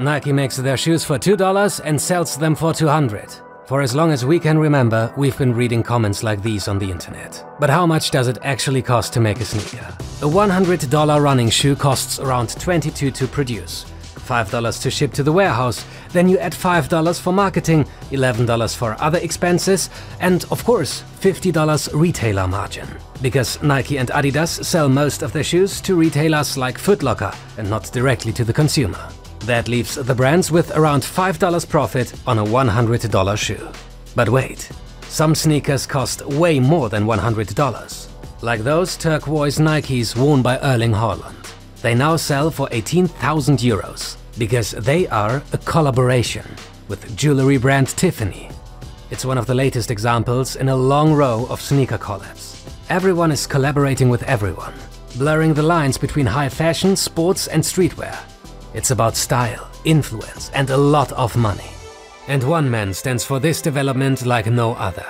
Nike makes their shoes for $2 and sells them for $200. For as long as we can remember, we've been reading comments like these on the internet. But how much does it actually cost to make a sneaker? A $100 running shoe costs around $22 to produce, $5 to ship to the warehouse, then you add $5 for marketing, $11 for other expenses, and of course, $50 retailer margin. Because Nike and Adidas sell most of their shoes to retailers like Footlocker and not directly to the consumer. That leaves the brands with around $5 profit on a $100 shoe. But wait, some sneakers cost way more than $100. Like those turquoise Nikes worn by Erling Haaland. They now sell for 18,000 euros because they are a collaboration with jewelry brand Tiffany. It's one of the latest examples in a long row of sneaker collabs. Everyone is collaborating with everyone, blurring the lines between high fashion, sports and streetwear. It's about style, influence and a lot of money. And one man stands for this development like no other,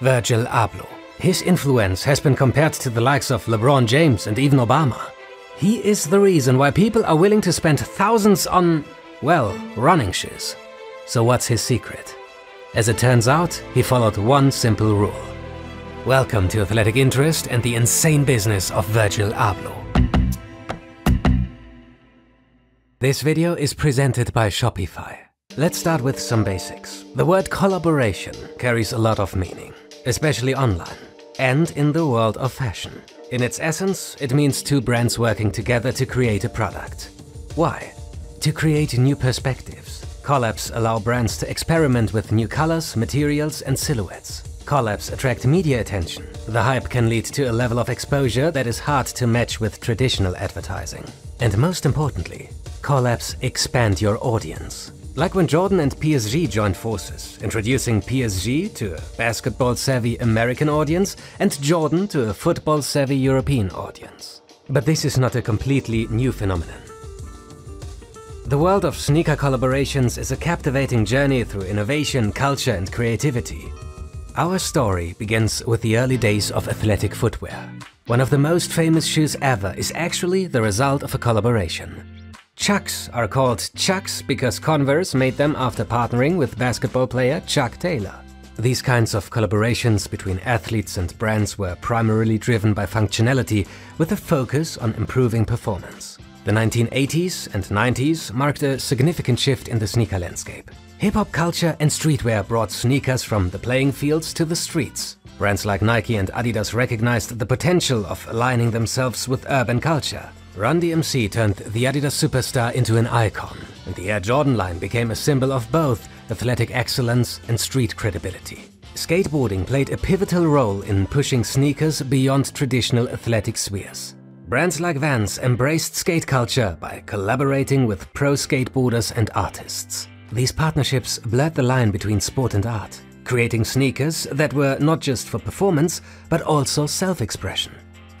Virgil Abloh. His influence has been compared to the likes of LeBron James and even Obama. He is the reason why people are willing to spend thousands on, well, running shoes. So what's his secret? As it turns out, he followed one simple rule. Welcome to Athletic Interest and the insane business of Virgil Abloh. This video is presented by Shopify. Let's start with some basics. The word collaboration carries a lot of meaning, especially online and in the world of fashion. In its essence, it means two brands working together to create a product. Why? To create new perspectives. Collabs allow brands to experiment with new colors, materials, and silhouettes. Collabs attract media attention. The hype can lead to a level of exposure that is hard to match with traditional advertising. And most importantly, collabs expand your audience. Like when Jordan and PSG joined forces, introducing PSG to a basketball-savvy American audience and Jordan to a football-savvy European audience. But this is not a completely new phenomenon. The world of sneaker collaborations is a captivating journey through innovation, culture and creativity. Our story begins with the early days of athletic footwear. One of the most famous shoes ever is actually the result of a collaboration. Chucks are called Chucks because Converse made them after partnering with basketball player Chuck Taylor. These kinds of collaborations between athletes and brands were primarily driven by functionality, with a focus on improving performance. The 1980s and 90s marked a significant shift in the sneaker landscape. Hip-hop culture and streetwear brought sneakers from the playing fields to the streets. Brands like Nike and Adidas recognized the potential of aligning themselves with urban culture. Run DMC turned the Adidas superstar into an icon, and the Air Jordan line became a symbol of both athletic excellence and street credibility. Skateboarding played a pivotal role in pushing sneakers beyond traditional athletic spheres. Brands like Vans embraced skate culture by collaborating with pro skateboarders and artists. These partnerships blurred the line between sport and art, creating sneakers that were not just for performance, but also self-expression.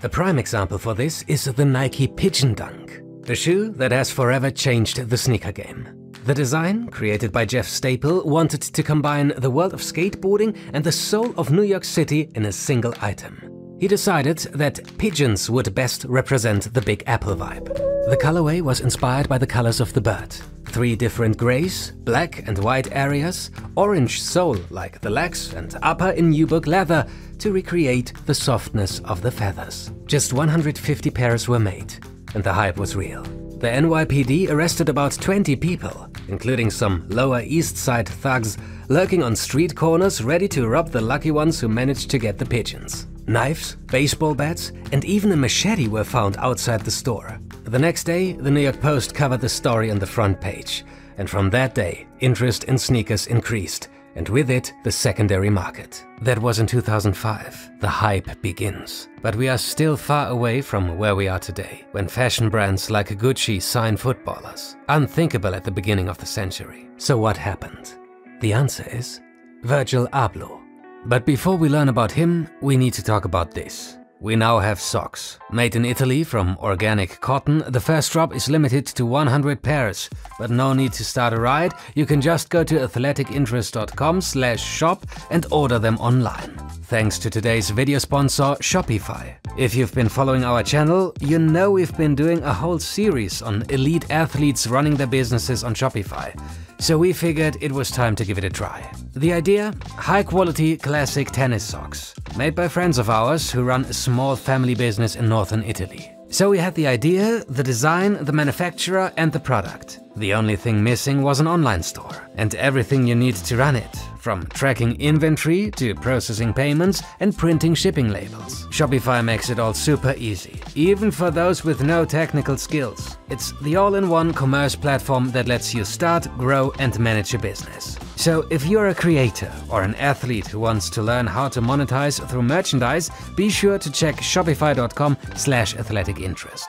A prime example for this is the Nike Pigeon Dunk, the shoe that has forever changed the sneaker game. The design, created by Jeff Staple, wanted to combine the world of skateboarding and the soul of New York City in a single item. He decided that pigeons would best represent the Big Apple vibe. The colorway was inspired by the colors of the bird. Three different grays, black and white areas, orange sole like the legs and upper in nubuck leather, to recreate the softness of the feathers. Just 150 pairs were made, and the hype was real. The NYPD arrested about 20 people, including some Lower East Side thugs lurking on street corners ready to rob the lucky ones who managed to get the pigeons. Knives, baseball bats, and even a machete were found outside the store. The next day, the New York Post covered the story on the front page, and from that day, interest in sneakers increased, and with it, the secondary market. That was in 2005. The hype begins. But we are still far away from where we are today, when fashion brands like Gucci sign footballers. Unthinkable at the beginning of the century. So what happened? The answer is Virgil Abloh. But before we learn about him, we need to talk about this. We now have socks. Made in Italy from organic cotton, the first drop is limited to 100 pairs. But no need to start a riot, you can just go to athleticinterest.com/shop and order them online. Thanks to today's video sponsor, Shopify. If you've been following our channel, you know we've been doing a whole series on elite athletes running their businesses on Shopify. So we figured it was time to give it a try. The idea? High-quality classic tennis socks, made by friends of ours who run a small family business in northern Italy. So we had the idea, the design, the manufacturer and the product. The only thing missing was an online store and everything you need to run it, from tracking inventory to processing payments and printing shipping labels. Shopify makes it all super easy, even for those with no technical skills. It's the all-in-one commerce platform that lets you start, grow and manage your business. So if you're a creator or an athlete who wants to learn how to monetize through merchandise, be sure to check shopify.com/athleticinterest.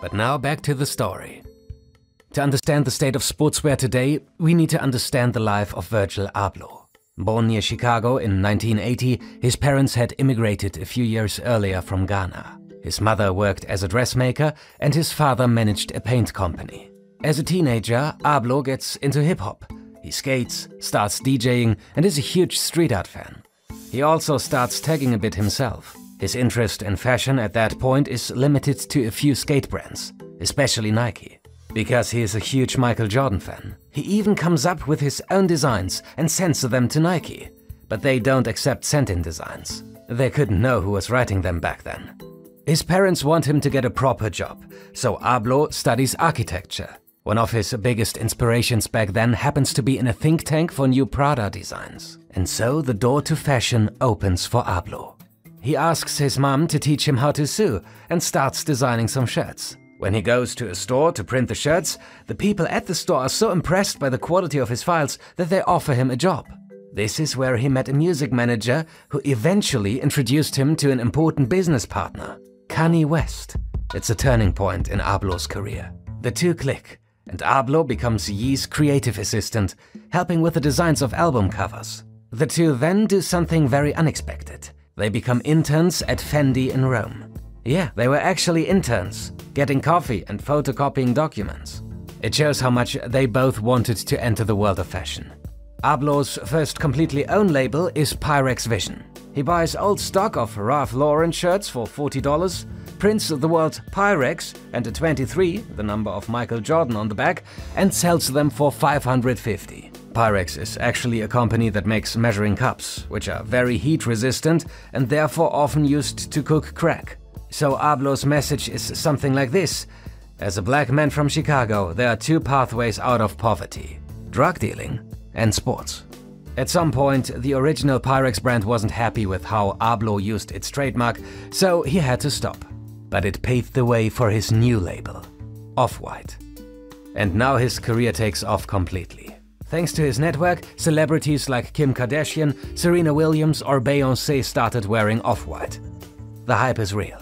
But now back to the story. To understand the state of sportswear today, we need to understand the life of Virgil Abloh. Born near Chicago in 1980, his parents had immigrated a few years earlier from Ghana. His mother worked as a dressmaker and his father managed a paint company. As a teenager, Abloh gets into hip-hop. He skates, starts DJing and is a huge street art fan. He also starts tagging a bit himself. His interest in fashion at that point is limited to a few skate brands, especially Nike. Because he is a huge Michael Jordan fan, he even comes up with his own designs and sends them to Nike. But they don't accept sent-in designs. They couldn't know who was writing them back then. His parents want him to get a proper job, so Abloh studies architecture. One of his biggest inspirations back then happens to be in a think tank for new Prada designs. And so the door to fashion opens for Abloh. He asks his mom to teach him how to sew and starts designing some shirts. When he goes to a store to print the shirts, the people at the store are so impressed by the quality of his files that they offer him a job. This is where he met a music manager who eventually introduced him to an important business partner, Kanye West. It's a turning point in Abloh's career. The two click, and Abloh becomes Yee's creative assistant, helping with the designs of album covers. The two then do something very unexpected. They become interns at Fendi in Rome. Yeah, they were actually interns, getting coffee and photocopying documents. It shows how much they both wanted to enter the world of fashion. Abloh's first completely own label is Pyrex Vision. He buys old stock of Ralph Lauren shirts for $40, prints the word Pyrex and a 23, the number of Michael Jordan on the back, and sells them for $550. Pyrex is actually a company that makes measuring cups, which are very heat resistant and therefore often used to cook crack. So Abloh's message is something like this. As a black man from Chicago, there are two pathways out of poverty: drug dealing and sports. At some point, the original Pyrex brand wasn't happy with how Abloh used its trademark, so he had to stop. But it paved the way for his new label, Off-White. And now his career takes off completely. Thanks to his network, celebrities like Kim Kardashian, Serena Williams or Beyoncé started wearing Off-White. The hype is real.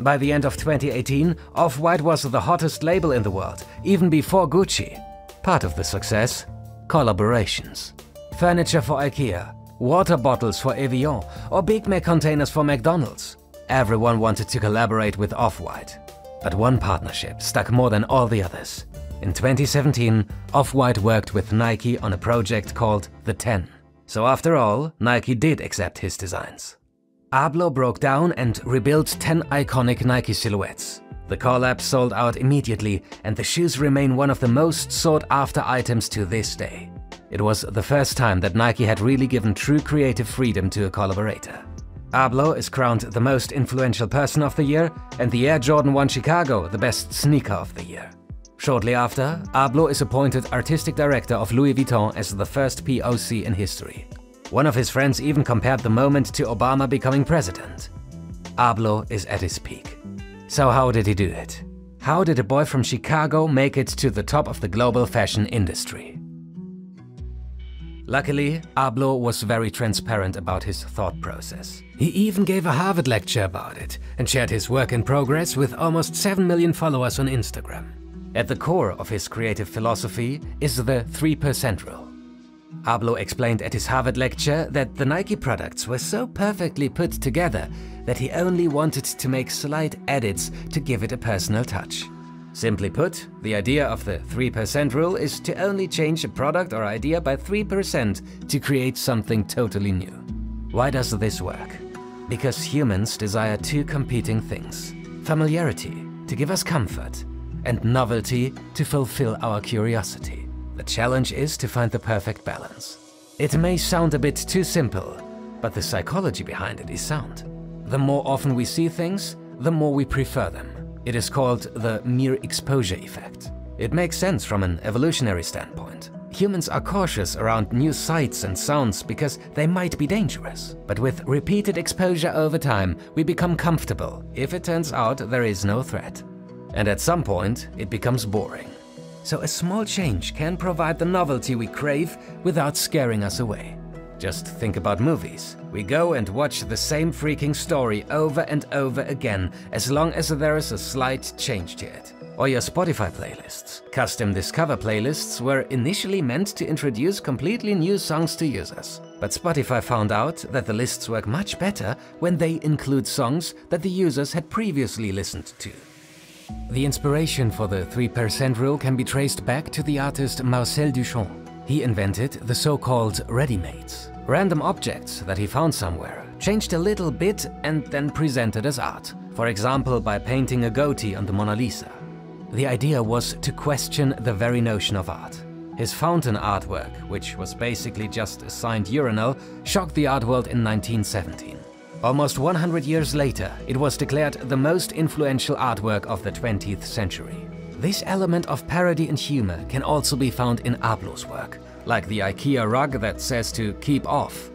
By the end of 2018, Off-White was the hottest label in the world, even before Gucci. Part of the success? Collaborations. Furniture for IKEA, water bottles for Evian, or Big Mac containers for McDonald's. Everyone wanted to collaborate with Off-White. But one partnership stuck more than all the others. In 2017, Off-White worked with Nike on a project called The Ten. So after all, Nike did accept his designs. Abloh broke down and rebuilt 10 iconic Nike silhouettes. The collab sold out immediately and the shoes remain one of the most sought-after items to this day. It was the first time that Nike had really given true creative freedom to a collaborator. Abloh is crowned the most influential person of the year and the Air Jordan 1 Chicago the best sneaker of the year. Shortly after, Abloh is appointed artistic director of Louis Vuitton as the first POC in history. One of his friends even compared the moment to Obama becoming president. Abloh is at his peak. So how did he do it? How did a boy from Chicago make it to the top of the global fashion industry? Luckily, Abloh was very transparent about his thought process. He even gave a Harvard lecture about it and shared his work in progress with almost 7 million followers on Instagram. At the core of his creative philosophy is the 3% rule. Abloh explained at his Harvard lecture that the Nike products were so perfectly put together that he only wanted to make slight edits to give it a personal touch. Simply put, the idea of the 3% rule is to only change a product or idea by 3% to create something totally new. Why does this work? Because humans desire two competing things: familiarity, to give us comfort, and novelty, to fulfill our curiosity. The challenge is to find the perfect balance. It may sound a bit too simple, but the psychology behind it is sound. The more often we see things, the more we prefer them. It is called the mere exposure effect. It makes sense from an evolutionary standpoint. Humans are cautious around new sights and sounds because they might be dangerous. But with repeated exposure over time, we become comfortable if it turns out there is no threat. And at some point, it becomes boring. So a small change can provide the novelty we crave without scaring us away. Just think about movies. We go and watch the same freaking story over and over again, as long as there is a slight change to it. Or your Spotify playlists. Custom Discover playlists were initially meant to introduce completely new songs to users. But Spotify found out that the lists work much better when they include songs that the users had previously listened to. The inspiration for the 3% rule can be traced back to the artist Marcel Duchamp. He invented the so-called ready-mades. Random objects that he found somewhere, changed a little bit and then presented as art. For example, by painting a goatee on the Mona Lisa. The idea was to question the very notion of art. His fountain artwork, which was basically just a signed urinal, shocked the art world in 1917. Almost 100 years later, it was declared the most influential artwork of the 20th century. This element of parody and humor can also be found in Abloh's work, like the IKEA rug that says to keep off.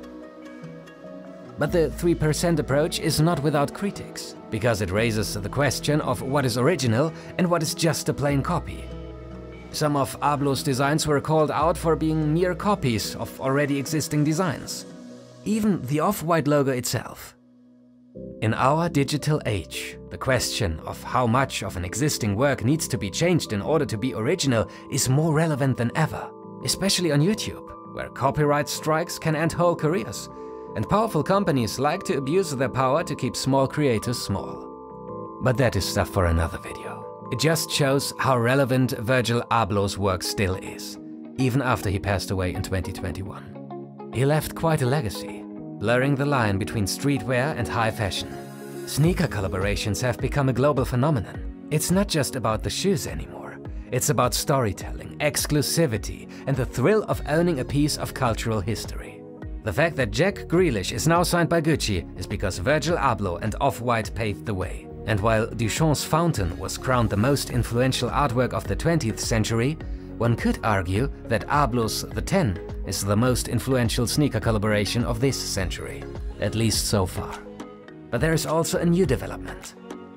But the 3% approach is not without critics, because it raises the question of what is original and what is just a plain copy. Some of Abloh's designs were called out for being mere copies of already existing designs. Even the Off-White logo itself. In our digital age, the question of how much of an existing work needs to be changed in order to be original is more relevant than ever, especially on YouTube, where copyright strikes can end whole careers. And powerful companies like to abuse their power to keep small creators small. But that is stuff for another video. It just shows how relevant Virgil Abloh's work still is, even after he passed away in 2021. He left quite a legacy, blurring the line between streetwear and high fashion. Sneaker collaborations have become a global phenomenon. It's not just about the shoes anymore. It's about storytelling, exclusivity, and the thrill of owning a piece of cultural history. The fact that Jack Grealish is now signed by Gucci is because Virgil Abloh and Off-White paved the way. And while Duchamp's fountain was crowned the most influential artwork of the 20th century, one could argue that Abloh's The Ten is the most influential sneaker collaboration of this century, at least so far. But there is also a new development.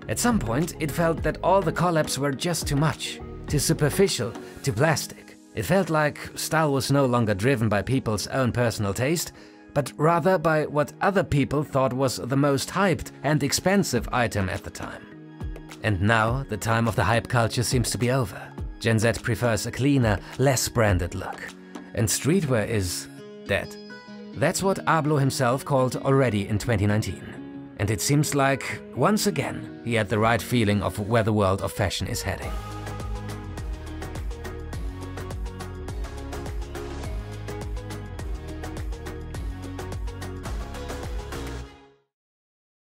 At some point, it felt that all the collabs were just too much, too superficial, too plastic. It felt like style was no longer driven by people's own personal taste, but rather by what other people thought was the most hyped and expensive item at the time. And now, the time of the hype culture seems to be over. Gen Z prefers a cleaner, less branded look. And streetwear is dead. That's what Abloh himself called already in 2019. And it seems like, once again, he had the right feeling of where the world of fashion is heading.